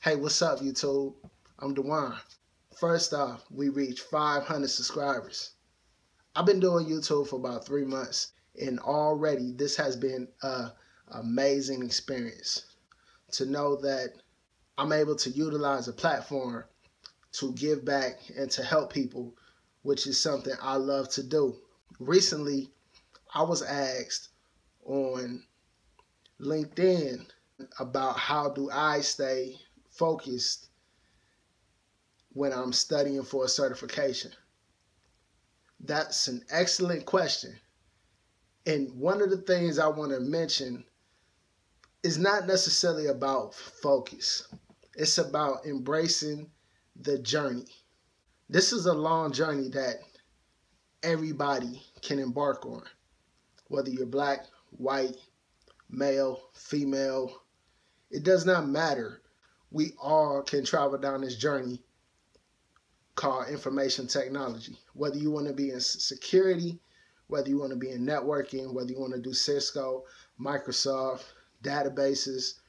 Hey, what's up, YouTube? I'm Du'An. First off, we reached 500 subscribers. I've been doing YouTube for about 3 months, and already this has been an amazing experience to know that I'm able to utilize a platform to give back and to help people, which is something I love to do. Recently, I was asked on LinkedIn about how do I stay focused when I'm studying for a certification. That's an excellent question. And one of the things I want to mention is not necessarily about focus. It's about embracing the journey. This is a long journey that everybody can embark on, whether you're black, white, male, female, it does not matter. We all can travel down this journey called information technology. Whether you want to be in security, whether you want to be in networking, whether you want to do Cisco, Microsoft, databases,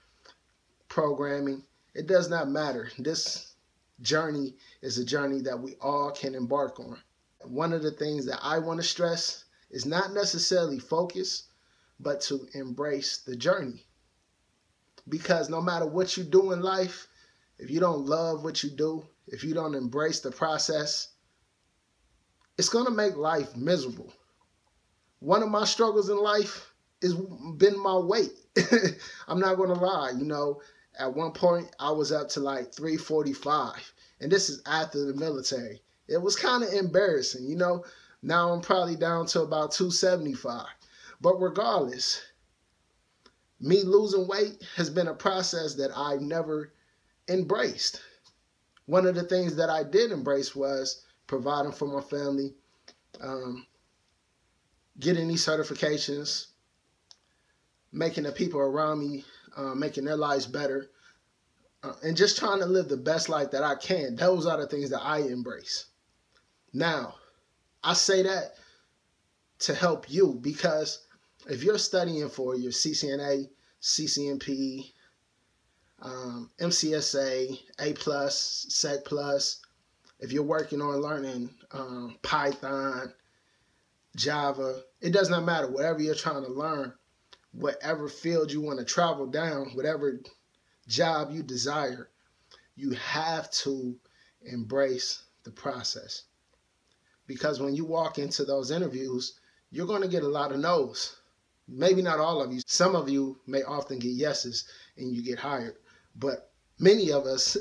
programming, it does not matter. This journey is a journey that we all can embark on. One of the things that I want to stress is not necessarily focus, but to embrace the journey. Because no matter what you do in life, if you don't love what you do, if you don't embrace the process, it's going to make life miserable. One of my struggles in life has been my weight. I'm not going to lie. You know, at one point, I was up to like 345. And this is after the military. It was kind of embarrassing, you know. Now I'm probably down to about 275. But regardless, me losing weight has been a process that I've never embraced. One of the things that I did embrace was providing for my family, getting these certifications, making the people around me, making their lives better, and just trying to live the best life that I can. Those are the things that I embrace. Now, I say that to help you, because if you're studying for your CCNA, CCNP, MCSA, A+, SEC+, if you're working on learning Python, Java, it does not matter. Whatever you're trying to learn, whatever field you want to travel down, whatever job you desire, you have to embrace the process. Because when you walk into those interviews, you're going to get a lot of no's. Maybe not all of you. Some of you may often get yeses and you get hired. But many of us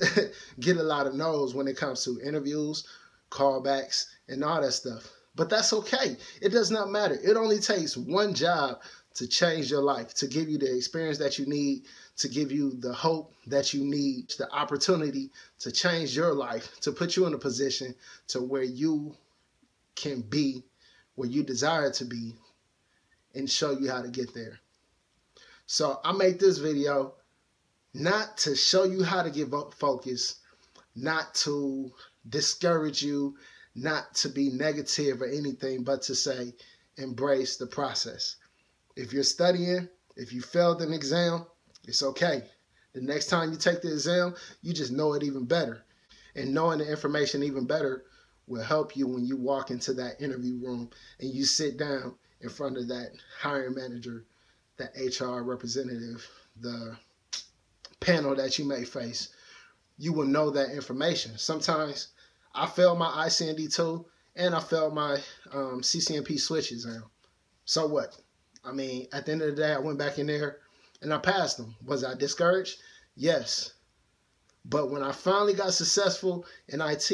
get a lot of no's when it comes to interviews, callbacks, and all that stuff. But that's okay. It does not matter. It only takes one job to change your life, to give you the experience that you need, to give you the hope that you need, the opportunity to change your life, to put you in a position to where you can be where you desire to be and show you how to get there. So I make this video not to show you how to give up focus, not to discourage you, not to be negative or anything, but to say, embrace the process. If you're studying, if you failed an exam, it's okay. The next time you take the exam, you just know it even better. And knowing the information even better will help you when you walk into that interview room and you sit down in front of that hiring manager, that HR representative, the panel that you may face. You will know that information. Sometimes I failed my ICND2 and I failed my CCNP switch exam. So what? I mean, at the end of the day, I went back in there and I passed them. Was I discouraged? Yes. But when I finally got successful in IT,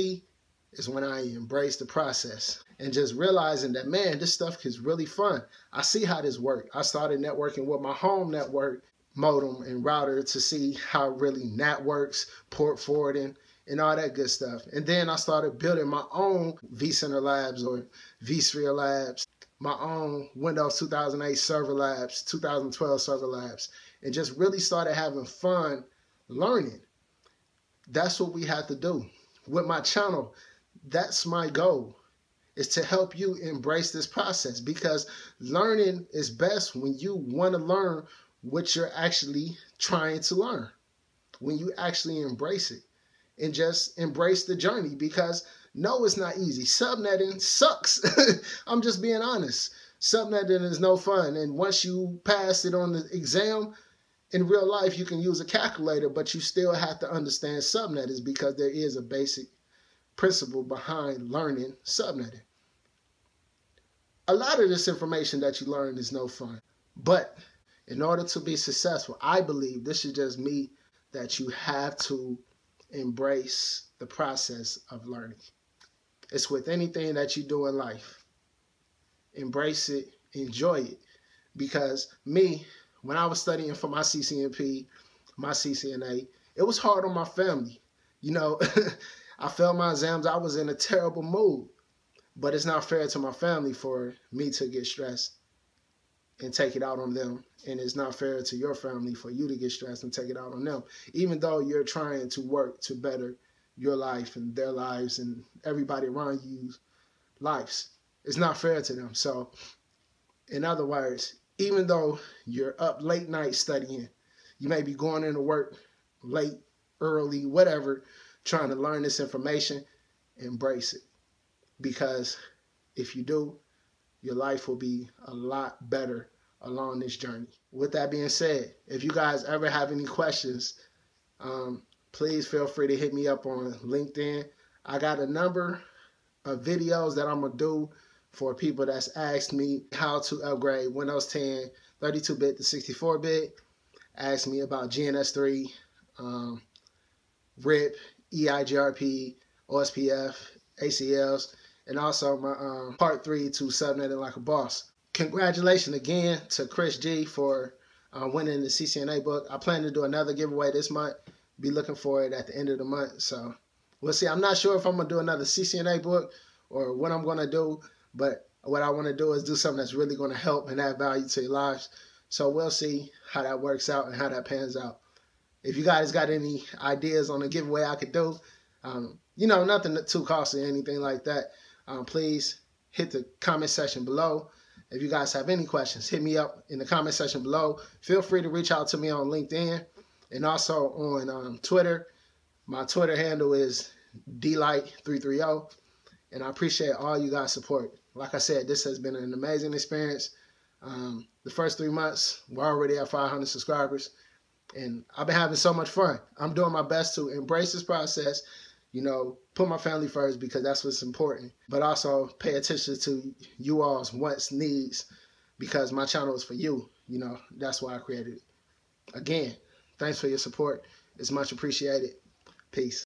is when I embrace the process and just realizing that, man, this stuff is really fun. I see how this works. I started networking with my home network modem and router to see how really NAT works, port forwarding, and all that good stuff. And then I started building my own vCenter labs or vSphere labs, my own Windows 2008 Server labs, 2012 Server labs, and just really started having fun learning. That's what we have to do with my channel. That's my goal, is to help you embrace this process, because learning is best when you want to learn what you're actually trying to learn. when you actually embrace it and just embrace the journey, because no, it's not easy. Subnetting sucks. I'm just being honest. Subnetting is no fun. And once you pass it on the exam, in real life, you can use a calculator, but you still have to understand subnetting, because there is a basic principle behind learning subnetting. A lot of this information that you learn is no fun, but in order to be successful, I believe, this is just me, that you have to embrace the process of learning. It's with anything that you do in life. Embrace it, enjoy it. Because me, when I was studying for my CCNP, my CCNA, it was hard on my family. You know, I failed my exams. I was in a terrible mood. But it's not fair to my family for me to get stressed and take it out on them. And it's not fair to your family for you to get stressed and take it out on them, even though you're trying to work to better your life and their lives and everybody around you's lives. It's not fair to them. So in other words, even though you're up late night studying, you may be going into work late, early, whatever, trying to learn this information, embrace it. Because if you do, your life will be a lot better along this journey. With that being said, if you guys ever have any questions, please feel free to hit me up on LinkedIn. I got a number of videos that I'm going to do for people that's asked me how to upgrade Windows 10 32-bit to 64-bit, asked me about GNS3, RIP, EIGRP, OSPF, ACLs, and also my part 3 to Subnetting Like a Boss. Congratulations again to Chris G for winning the CCNA book. I plan to do another giveaway this month. Be looking for it at the end of the month. So we'll see. I'm not sure if I'm going to do another CCNA book or what I'm going to do, but what I want to do is do something that's really going to help and add value to your lives. So we'll see how that works out and how that pans out. If you guys got any ideas on a giveaway I could do, you know, nothing too costly or anything like that. Please hit the comment section below. If you guys have any questions, hit me up in the comment section below. Feel free to reach out to me on LinkedIn and also on Twitter. My Twitter handle is dlight330. And I appreciate all you guys' support. Like I said, this has been an amazing experience. The first 3 months, we're already at 500 subscribers. And I've been having so much fun. I'm doing my best to embrace this process. You know, put my family first, because that's what's important. But also pay attention to you all's wants, needs, because my channel is for you. You know, that's why I created it. Again, thanks for your support. It's much appreciated. Peace.